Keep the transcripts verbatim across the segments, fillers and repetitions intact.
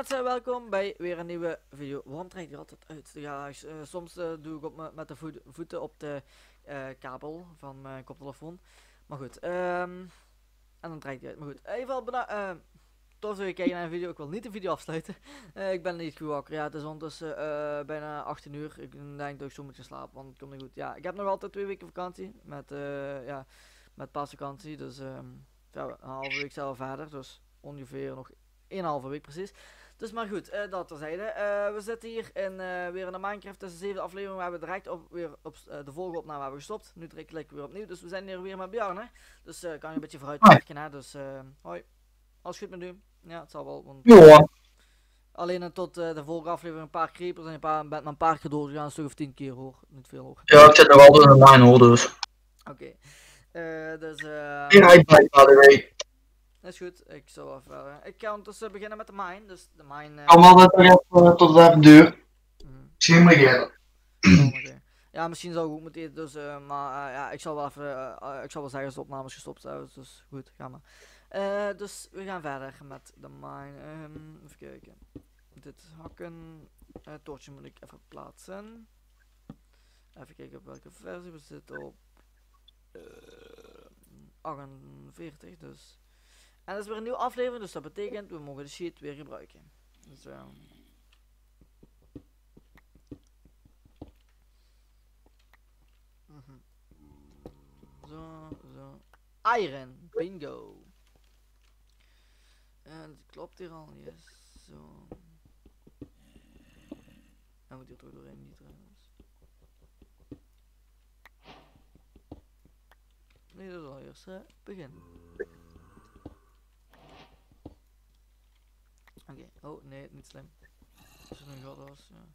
mensen en welkom bij weer een nieuwe video. Waarom trek ik er altijd uit? Ja, uh, soms uh, doe ik op me, met de voet, voeten op de uh, kabel van mijn koptelefoon. Maar goed, um, en dan trek ik die uit. Maar goed, even al bedankt. Uh, tof dat je kijkt naar een video. Ik wil niet de video afsluiten. Uh, ik ben niet goed wakker. Ja, het is ondertussen uh, bijna achttien uur. Ik denk dat ik zo moet gaan slapen, want het komt niet goed. Ja, ik heb nog altijd twee weken vakantie. Met, uh, ja, met paasvakantie. Dus um, ja, een halve week zelf verder. Dus ongeveer nog een halve week precies. Dus maar goed, uh, dat terzijde. Uh, we zitten hier in, uh, weer in de Minecraft. Dat is de zevende aflevering. We hebben direct op, weer op uh, de volgende opname hebben gestopt. Nu druk ik weer opnieuw. Dus we zijn hier weer met Bjarne. Dus uh, kan je een beetje vooruit kijken, hè. Dus uh, hoi. Alles goed met u? Ja, het zal wel. Want... ja. Alleen tot uh, de volgende aflevering een paar creepers en een paar, met een paar gedood gegaan. Een stuk of tien keer hoor. Niet veel hoor. Ja, ik zit nog altijd in de lijn hoor dus. Oké. Okay. Uh, dus eh... Uh... bij dat is goed, ik zal wel verder. Ik ga ondertussen beginnen met de mine, dus de mine... Kan wel dat er tot daar duurt. Misschien moet ik eten. Ja, misschien zou ik ook moeten eten, dus, uh, maar uh, ja, ik zal wel even, uh, uh, ik zal wel zeggen dat de opnames gestopt zijn, dus goed, ga maar. Uh, dus we gaan verder met de mine. Um, even kijken. Dit hakken, uh, toortje moet ik even plaatsen. Even kijken op welke versie, we zitten op uh, achtenveertig, dus... En dat is weer een nieuwe aflevering, dus dat betekent we mogen de sheet weer gebruiken. Dus, uh... mm-hmm. Zo, zo. Iron, bingo. En dat klopt hier al, yes. Zo. Hij moet hier toch doorheen, niet trouwens. Nee, dat is al eerst, hè. Begin. Oké, okay. Oh nee, niet slim. Als het een god was, ja.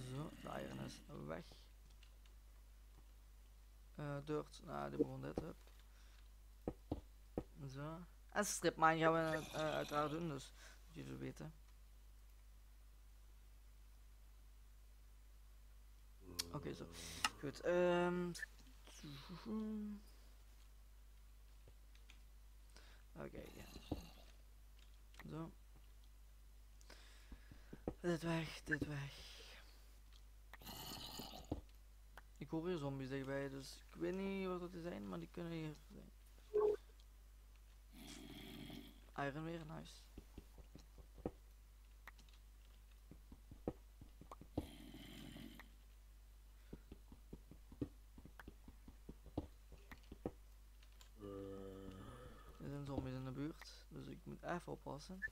Zo, de iron is weg. Uh, dirt, nou die begon dit up. Zo. En stripmine gaan we uh, uiteraard doen, dus dat jullie het weten. Oké, okay, zo. Goed, ehm... Um... Oké, okay, ja. Zo. Dit weg, dit weg. Ik hoor hier zombies dichtbij, dus ik weet niet wat dat zijn, maar die kunnen hier zijn. Iron weer, nice. Dus ik moet even oppassen. Ik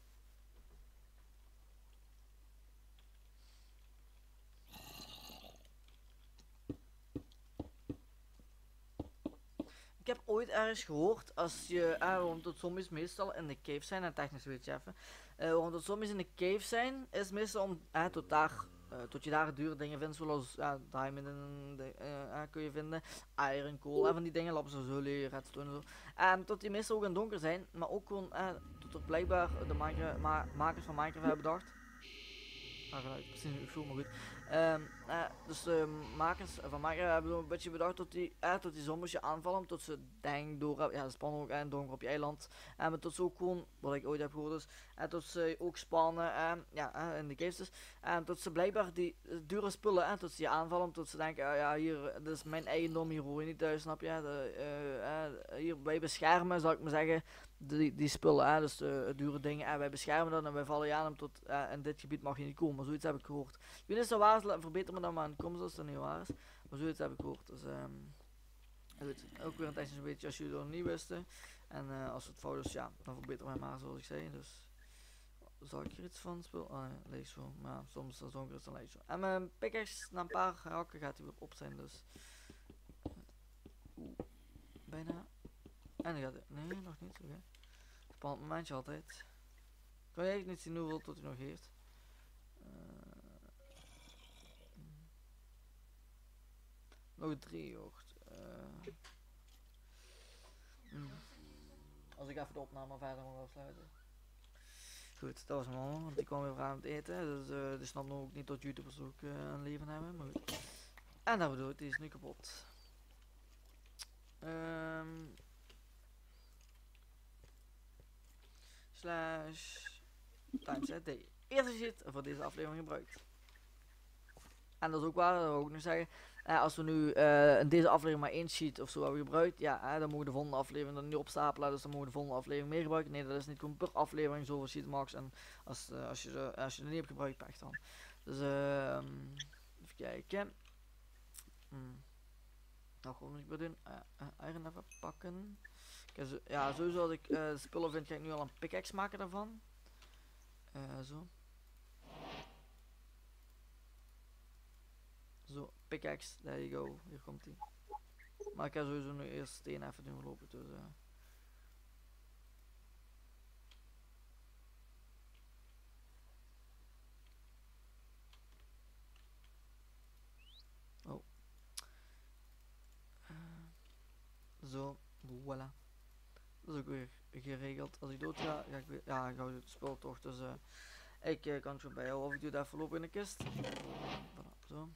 heb ooit ergens gehoord als je eh, waarom dat zombies meestal in de cave zijn, en technisch weet je even. Eh, waarom dat zombies in de cave zijn, is meestal om eh, tot daar eh, tot je daar dure dingen vindt, zoals eh, diamond en de, eh, kun je vinden, iron, kool en van die dingen, lapsazuli, redstone en zo. En tot die meestal ook in donker zijn, maar ook gewoon eh, tot er blijkbaar de ma makers van Minecraft hebben bedacht. Ah, gelijk, precies, ik voel me goed. Um, eh, dus de makers van Minecraft hebben een beetje bedacht tot die, eh, tot die zombies je aanvallen, tot ze denk door, ja, spannen ook en eh, donker op je eiland. En eh, tot ze ook gewoon, wat ik ooit heb gehoord dus, en eh, tot ze ook spannen, eh, ja, eh, in de caves dus. En tot ze blijkbaar die uh, dure spullen, en eh, tot ze je aanvallen, tot ze denken, uh, ja, hier, dit is mijn eigendom, hier hoor je niet thuis, snap je. De, uh, uh, hier, wij beschermen, zou ik maar zeggen, die, die spullen, eh, dus de uh, dure dingen, en wij beschermen dat en wij vallen je aan hem tot, uh, in dit gebied mag je niet komen, zoiets heb ik gehoord. Wie is er waar? Verbeter me dan maar aan de komst als dat niet waar is. Maar zoiets heb ik gehoord. Dus um, goed, ook weer een technisch beetje als jullie dat nog niet wisten. En uh, als het fout is, ja, dan verbeter mij maar zoals ik zei. Dus zal ik er iets van spelen? Ah ja, leeg zo. Maar ja, soms als donker is dan leeg zo. En mijn pickaxe na een paar hakken gaat hij weer op zijn. Dus oeh, bijna. En dan gaat hij. Nee, nog niet. Oké. Okay. Spannend momentje altijd. Ik kan eigenlijk niet zien hoeveel tot hij nog heeft. Uh, Nog drie jocht. Uh. Mm. Als ik even de opname verder moet afsluiten. Goed, dat was mijn man, want die kwam weer aan het eten. Dus uh, die snapt nog ook niet dat YouTubers ook uh, een leven hebben. Maar goed. En dat bedoel ik, die is nu kapot. Um. slash timestamp de eerste sheet voor deze aflevering gebruikt. En dat is ook waar, dat wil ik ook nog zeggen. Eh, als we nu uh, in deze aflevering maar één sheet of zo hebben gebruikt, ja, eh, dan mogen de volgende aflevering er niet op stapelen, dus dan mogen de volgende aflevering meer gebruiken. Nee, dat is niet gewoon per aflevering zoveel sheet max. En als, uh, als, je, uh, als je er niet hebt gebruikt, pech dan. Dus uh, even kijken. Hmm. Nou, gewoon niet meer doen. Uh, uh, iron even pakken. Okay, zo, ja, sowieso als ik uh, de spullen vind, ga ik nu al een pickaxe maken daarvan. Uh, zo. Zo, pickaxe, there you go, hier komt hij. Maar ik ga sowieso nu eerst steen even doen lopen, dus uh. Oh. Uh. Zo, voilà. Dat is ook weer geregeld. Als ik dood ga, ga ik weer, ja, ik hou het spul toch, dus uh, ik uh, kan het gewoon bijhouden of ik doe dat voorlopig in de kist. Voilà, zo.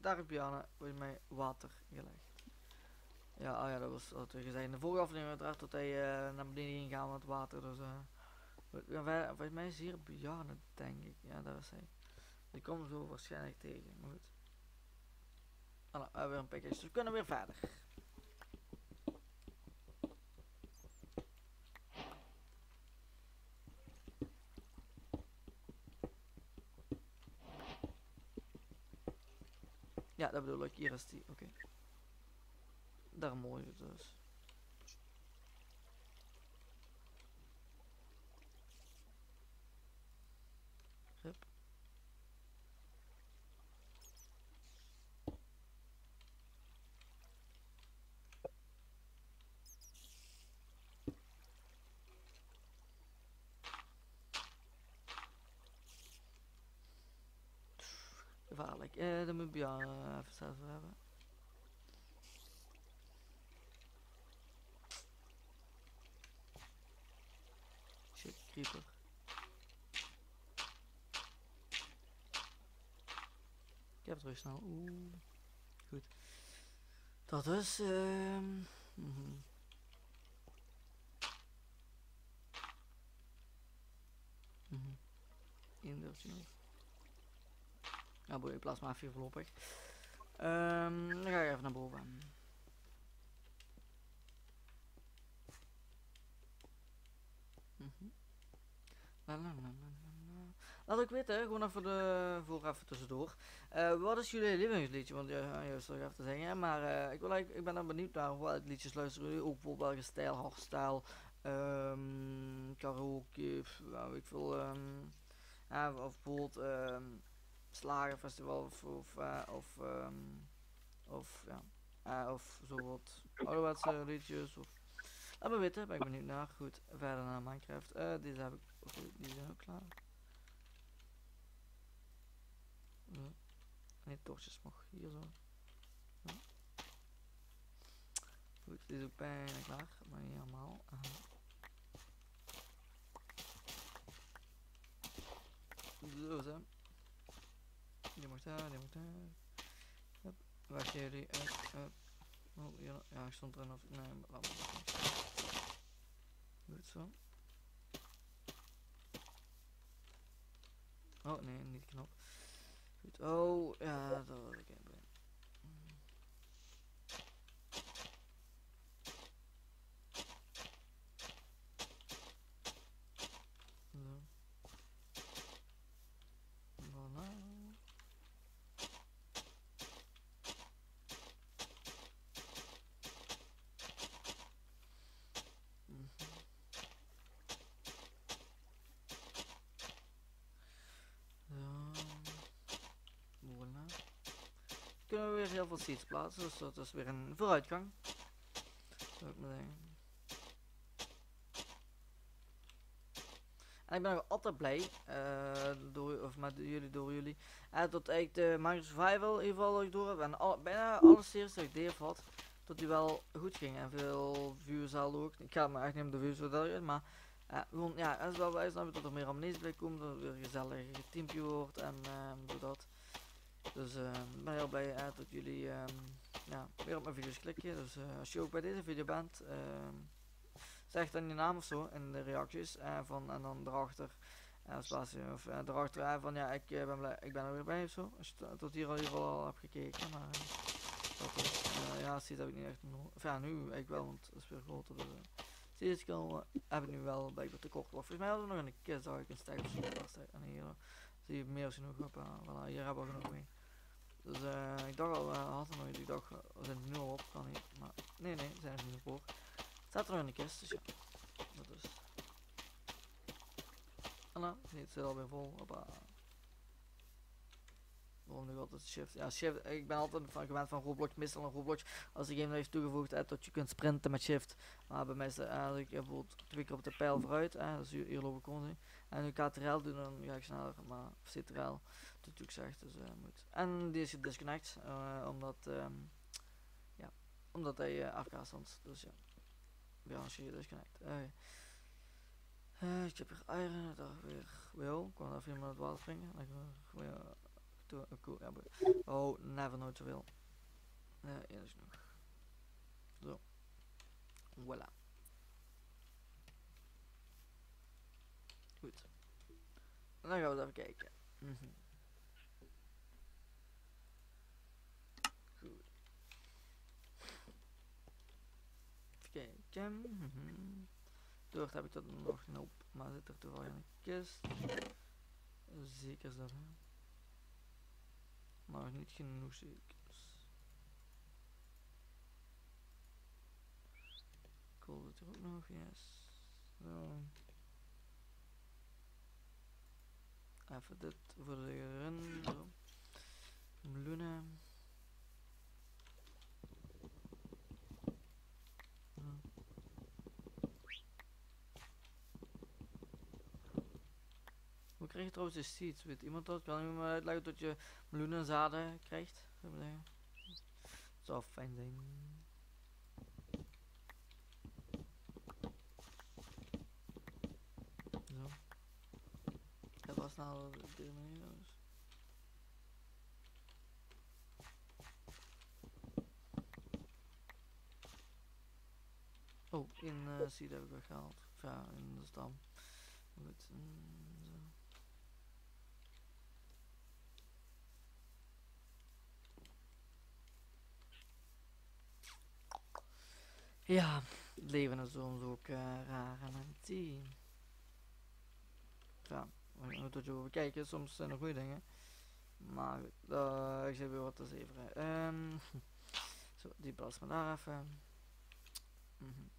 Daar heb Jana volgens mij water gelegd. Ja, oh ja, dat was wat we gezegd in de vorige aflevering uiteraard, dat hij uh, naar beneden ging gaan met het water. Dus uh, volgens mij is hier Bjarne, denk ik. Ja, daar is hij. Die komt zo waarschijnlijk tegen, maar goed. Voilà, we hebben weer een pakketje, dus we kunnen weer verder. Ja, dat bedoel ik, hier is die, oké. Okay. Daar mooi het dus. Hup. Gevaarlijk, eh, dat moet Bjarne uh, even zelf hebben. Shit, creeper. Ik heb het terug snel, oeh. Goed. Dat is, ehm... Um, mm-hmm. mm-hmm. Inderdaad. Ja, boeien, plasma even voorlopig. Um, dan ga ik even naar boven. Mm-hmm. la, la, la, la, la. Laat ik weten, gewoon even, de, voor even tussendoor. Uh, wat is jullie lievelingsliedje? Want ja, juist nog even te zeggen. Maar uh, ik, wil, ik, ik ben dan benieuwd naar welke liedjes luisteren jullie. Ook bijvoorbeeld welke stijl, hardstyle, um, karaoke, nou, ik wil, um, ja, of bijvoorbeeld... Um, Slagenfestival of of uh, of, um, of ja uh, of zo wat ouderwetse liedjes of laat me weten, ben ik benieuwd naar. Goed, verder naar Minecraft. Uh, deze heb ik ook, die zijn ook klaar. Zo. Nee, torches mag hier zo. Ja. Goed, die is ook bijna klaar, maar niet helemaal. Aha. Zo zijn. Die mag daar, die mag daar. Hup, waar zijn jullie? Hup, hup. Oh, hier, ja, ik stond erin of... Nee, laat maar. Goed zo. Oh, nee, niet knop. Goed, oh, ja, dat was ik even. Kunnen we weer heel veel seeds plaatsen, dus dat is weer een vooruitgang, zou ik maar zeggen. En ik ben nog altijd blij uh, door, of met jullie, door jullie uh, dat ik de Minecraft Survival in ieder geval door heb en al, bijna alle series dat ik deed had, dat die wel goed ging en veel views haalde ook. Ik ga me echt niet om de views vertellen, maar uh, gewoon, ja, het is wel wijs dat er meer abonnees bij komt, dat het weer een gezellig teampje wordt en uh, dat. Dus ik uh, ben heel blij uh, dat jullie um, ja, weer op mijn video's klikken. Dus uh, als je ook bij deze video bent, uh, Zeg dan je naam of zo in de reacties. Eh, van, en dan erachter. Eh, spatie, of eh, erachter eh, van ja, ik eh, ben blij, ik ben er weer bij ofzo. Als je tot hier al ieder geval al hebt gekeken. Maar eh, dat is, eh, ja, zie dat heb ik niet echt nodig. Enfin, nu eigenlijk wel, want het is weer groter. Dus, eh. zie je, skill heb ik nu wel blijkbaar te kort. Volgens mij hadden we nog een kist, zou ik een stack of zo vaststeken. En hier zie je meer als genoeg op. Eh, voilà, hier hebben we genoeg mee. Dus uh, ik dacht al, we uh, hadden nog, ik dacht, we zijn er nu al op, kan niet, maar nee, nee, we zijn er niet op hoor. Het staat er nog in de kist, dus ja, dat is. En nou, het zit alweer vol, hoppa. Waarom nu altijd shift? Ja, shift, ik ben altijd van, gewend van Roblox, meestal een Roblox, als de game heeft toegevoegd hebt dat je kunt sprinten met shift. Maar bij mij is dat ik bijvoorbeeld twee keer op de pijl vooruit, hè, dus hier, hier loop ik continu. En nu K T R L doen, dan ga ik sneller, maar C T R L doet ik zeg, dus uh, moet. En die is gedisconnect, uh, omdat, um, ja, omdat hij uh, A F K stond, dus ja. Bij ons je disconnect. Uh, uh, ik heb hier iron, daar weer wil, ik kon even in het water springen. Dan weer, weer, Cool, ja, oh, never nooit zoveel. Uh, ja, dat is genoeg. Zo. Voilà. Goed. En dan gaan we even kijken. Mm-hmm. Goed. Even kijken. Mm-hmm. Door heb ik dat nog niet op, maar zit er toevallig in de kist. Zeker zo. Maar nog niet genoeg zekers. Kool zit er ook nog, yes. Zo. Even dit voor de run. Zo. Meluna. We krijgen trouwens de seeds, weet iemand dat? Kan iemand me uitleggen dat je meloenenzaden krijgt? Zou fijn zijn. Zo. Ik heb al snel op deze manier dus. Oh, in uh, seed heb ik weggehaald. Ja, in de stam. Goed, mm, zo. Ja, het leven is soms ook uh, raar en anti. Ja, we moeten het over kijken, soms zijn er goede dingen. Maar goed, uh, ik zeg weer wat te zeven. Um, zo, die plaats maar daar even. Mm-hmm.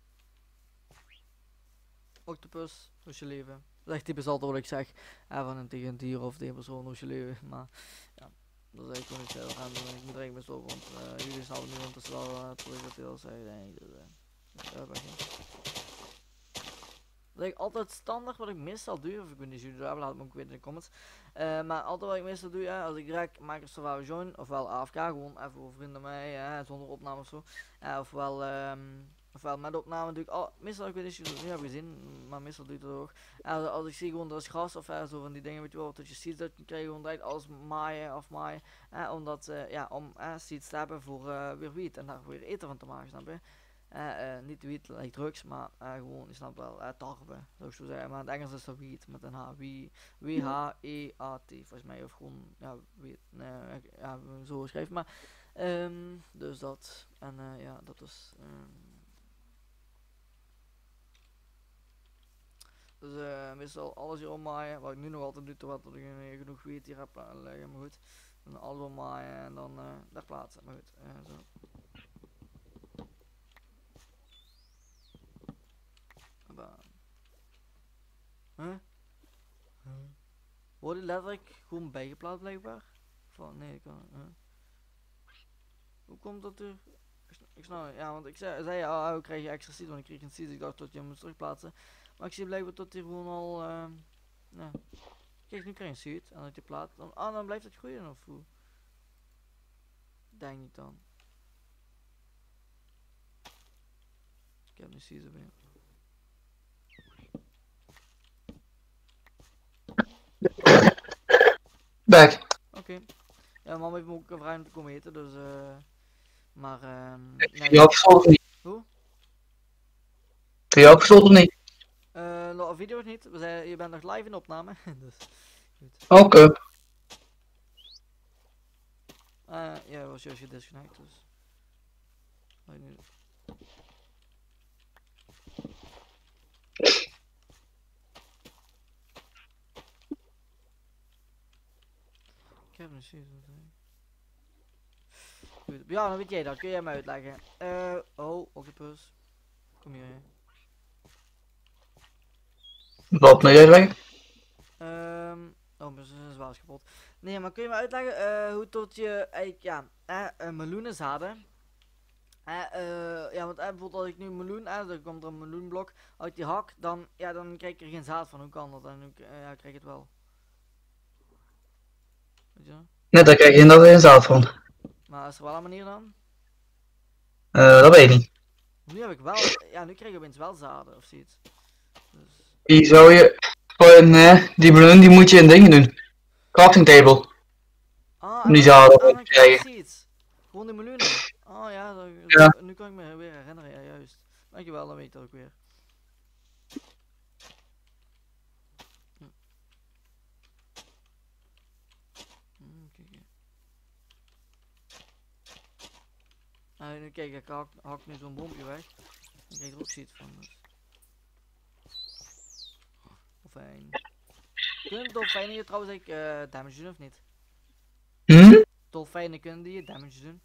Octopus, hoe is je leven? Dat is echt typisch altijd wat ik zeg. Eh, van een tegen een dier of tegen een persoon, hoe is je leven? Maar ja. Dat is eigenlijk gewoon niet heel raar, ik moet er echt best op, want uh, jullie snappen nu ondertussen wel uh, dat ik dat heel zei, denk ik, dus uh, dat is dat ik altijd standaard wat ik meestal doe, of ik ben niet jullie daar, laat het me ook weten in de comments. Uh, maar altijd wat ik meestal doe, ja, als ik direct maak een survival join, ofwel A F K, gewoon even voor vrienden mij, ja, zonder opname ofzo. Uh, ofwel, um, ofwel met opname doe ik al, meestal, ik weet niet of jullie dat nu hebben gezien, maar meestal doe ik dat ook. Uh, als ik zie gewoon dat is gras of uh, zo van die dingen, weet je wel, dat je ziet dat je krijgt gewoon direct alles maaien of maaien. Uh, omdat, uh, ja, om uh, seeds te hebben voor uh, weer wiet en daar weer eten van te maken, snap je? Uh, uh, niet wiet, like drugs, maar uh, gewoon, je snapt wel, uh, tarwe, zou ik zo zeggen. Maar in het Engels is dat wiet met een H, W H E A T, volgens mij, of gewoon, ja, weet, nee, ik, ja, zo schrijf maar. Um, dus dat, en uh, ja, dat is. Um, dus uh, meestal alles hier ommaaien, wat ik nu nog altijd doe, terwijl ik genoeg wiet hier heb leggen, maar goed. Dan alles ommaaien en dan uh, daar plaatsen, maar goed, uh, zo. Huh? Huh? Wordt die letterlijk gewoon bijgeplaatst blijkbaar? Van nee, ik kan. Huh? Hoe komt dat er? Ik snap het, ja, want ik zei, zei ja, oh, oh, krijg je extra seed, want ik kreeg een seed, ik dacht dat je hem moest terugplaatsen. Maar ik zie blijkbaar dat hij gewoon al. Uh, nee. Kijk, nu krijg je een seed en dat je plaatst. Dan, ah, dan blijft het groeien of hoe? Denk niet dan. Ik heb nu seed erbij. Oké, okay. Ja, mama heeft me ook gevraagd om te komen eten, dus eh. Uh, maar ehm. Uh, nee, ja, ik... Hoe? Kun je ook gesloten of niet? Uh, video's niet, we zijn, je bent nog live in opname. Dus, oké. Okay. Uh, ja, was juist gedisconnect, dus. Ik heb een zin. Goed, ja, dan weet jij dat, kun jij mij uitleggen. Uh, oh, octopus. Kom hier. Wat moet je uitleggen? Um, oh, mijn zwaar is kapot. Nee, maar kun je me uitleggen uh, hoe tot je eigenlijk, ja, eh, meloenenzaden. Eh, uh, ja, want eh, bijvoorbeeld als ik nu meloen, eh, dan komt er een meloenblok uit die hak, dan, ja, dan krijg ik er geen zaad van. Hoe kan dat? En hoe uh, ja, krijg ik het wel? Weet je wel? Nee, daar krijg je inderdaad geen zaad van. Maar is er wel een manier dan? Uh, dat weet ik niet. Nu heb ik wel, ja, nu krijg ik opeens wel zaden of zoiets. Dus... Die zou je, nee, die meloen die moet je in dingen doen. Crafting table. Ah, die zaden te krijgen. Gewoon die meloenen. Oh ja, dat, ja, nu kan ik me weer herinneren, ja juist. Dankjewel, dan weet ik dat ook weer. Hm. Hm, kijk hier. Ah, nu kijk, ik hak, hak nu zo'n bompje weg. Ik krijg er ook shit van. Dus. Dolfijn. Kunnen dolfijnen je trouwens ik uh, damage doen of niet? Hm? Dolfijnen kunnen die je damage doen?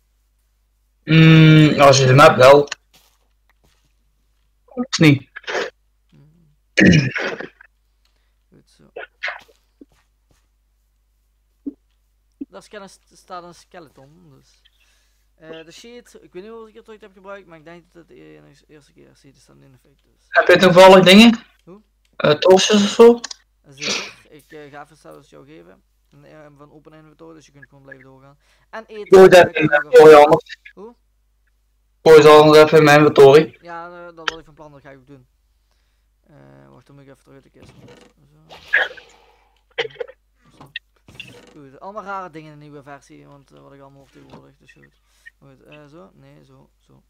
Mm, als je de map wel. Of niet? Mm. Goed zo. Daar staat een skeleton, dus. Uh, de sheet, ik weet niet hoeveel ik het ooit heb gebruikt, maar ik denk dat het de eerste keer ziet, dus dan in effect. Dus. Heb je toevallig dingen? Hoe? Uh, Toosjes of zo? Zeker, ik uh, ga even zelfs jou geven. En, uh, van open inventory, dus je kunt gewoon blijven doorgaan. En eten. Gooi dat in mijn inventory anders. Hoe? Gooi ze anders even in mijn inventory. Ja, uh, dat was ik van plan, dat ga ik ook doen. Uh, wacht, dan moet ik even terug de kist. Zo. Zo. Goed, allemaal rare dingen in de nieuwe versie, want uh, wat ik allemaal hoor tegenwoordig, dus goed. Goed, uh, zo, nee, zo, zo.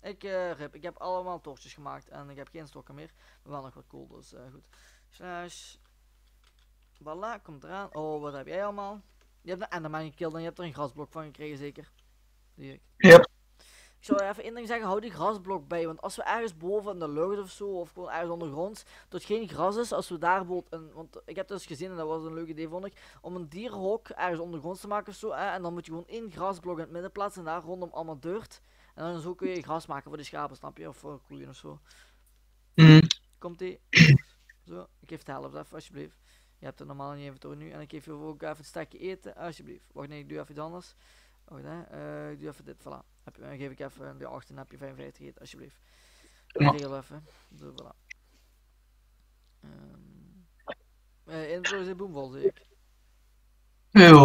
Ik, uh, rip. Ik heb allemaal toortjes gemaakt en ik heb geen stokken meer. Maar wel nog wat cool, dus uh, goed. Slash. Voilà, komt eraan. Oh, wat heb jij allemaal? Je hebt een enderman gekild en je hebt er een grasblok van gekregen, zeker? Zie ik. Yep. Ik zou even één ding zeggen, hou die grasblok bij. Want als we ergens boven in de lucht of zo, of gewoon ergens ondergronds, dat geen gras is, als we daar bijvoorbeeld een... Want ik heb dus gezien, en dat was een leuk idee vond ik, om een dierhok ergens ondergronds te maken of zo. Eh, en dan moet je gewoon één grasblok in het midden plaatsen en daar rondom allemaal dirt. En dan zo kun je gras maken voor die schapen, snap je? Of voor koeien of zo. Mm. Komt ie. Zo, ik geef de helft even, alsjeblieft. Je hebt het normaal in je inventory nu. En ik geef je ook even een stekje eten, alsjeblieft. Wacht, nee, ik doe even iets anders. Wacht, hè. Uh, ik doe even dit, voilà. Heb je, dan geef ik even de acht en heb je vijfenvijftig eten, alsjeblieft. Ik regel even. Zo, voilà. Um, uh, inventory is in boomvol, zie ik. Ja.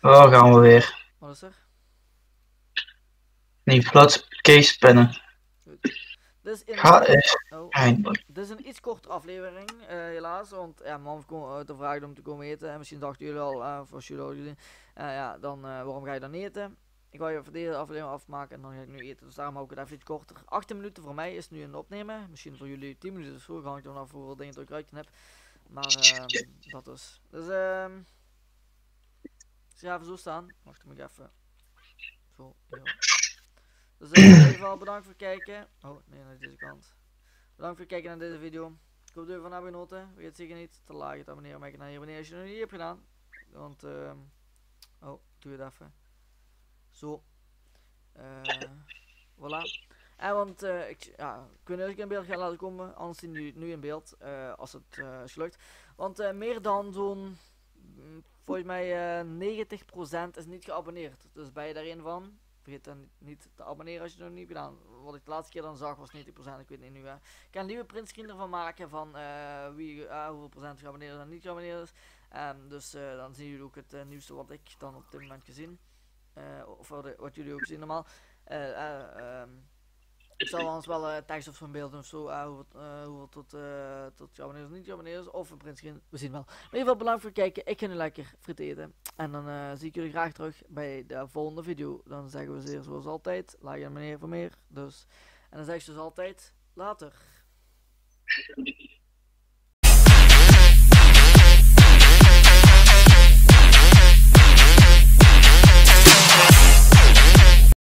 Oh, gaan we weer. Wat is er? Nee, plaats case pennen. Dit is, een... oh. Dit is een iets kortere aflevering, uh, helaas. Want ja, mam kwam uit de vraag om te komen eten. En misschien dachten jullie al, uh, voor jullie al gezien. Uh, ja, dan uh, waarom ga je dan eten? Ik ga je voor deze aflevering afmaken en dan ga ik nu eten. Dus daarom hou ik het even iets korter. achttien minuten voor mij is nu een opnemen. Misschien voor jullie tien minuten of zo. Dan hangt er vanaf hoeveel dingen ik eruit heb. Maar uh, dat dus. Dus ehm... Uh... Ik ga even zo staan. Wacht, moet ik even. Zo, ja. Dus in ieder geval bedankt voor het kijken. Oh, nee, naar deze kant. Bedankt voor het kijken naar deze video. Ik hoop dat jullie van hebben genoten. Vergeet zeker niet te liken, te abonneren, maar ik naar je abonneren als je het nog niet hebt gedaan. Want, uh... oh, doe het even. Zo. Uh, voilà. En want, uh, ik, ja, kunnen jullie in beeld gaan laten komen. Anders zien jullie het nu in beeld. Uh, als het uh, is gelukt. Want uh, meer dan zo'n... Volgens mij uh, negentig procent is niet geabonneerd. Dus ben je daar een van? Vergeet dan niet te abonneren als je het nog niet gedaan. Wat ik de laatste keer dan zag was negentig procent. Ik weet niet nu. Hè. Ik kan een nieuwe printscreen ervan maken van uh, wie, uh, hoeveel procent geabonneerd is en niet geabonneerd is. Um, dus uh, dan zien jullie ook het uh, nieuwste wat ik dan op dit moment gezien. Uh, of wat jullie ook zien normaal. Uh, uh, um, Het zal anders wel uh, tekst of zo'n beeld of zo, uh, hoeveel, uh, hoeveel tot, uh, tot jouw meneer of niet jouw meneer of een printscreen. We zien wel. In ieder geval bedankt voor het kijken. Ik ga nu lekker friet eten. En dan uh, zie ik jullie graag terug bij de volgende video. Dan zeggen we zeer zoals altijd, laat je meneer voor meer. Dus. En dan zeg je dus altijd, later.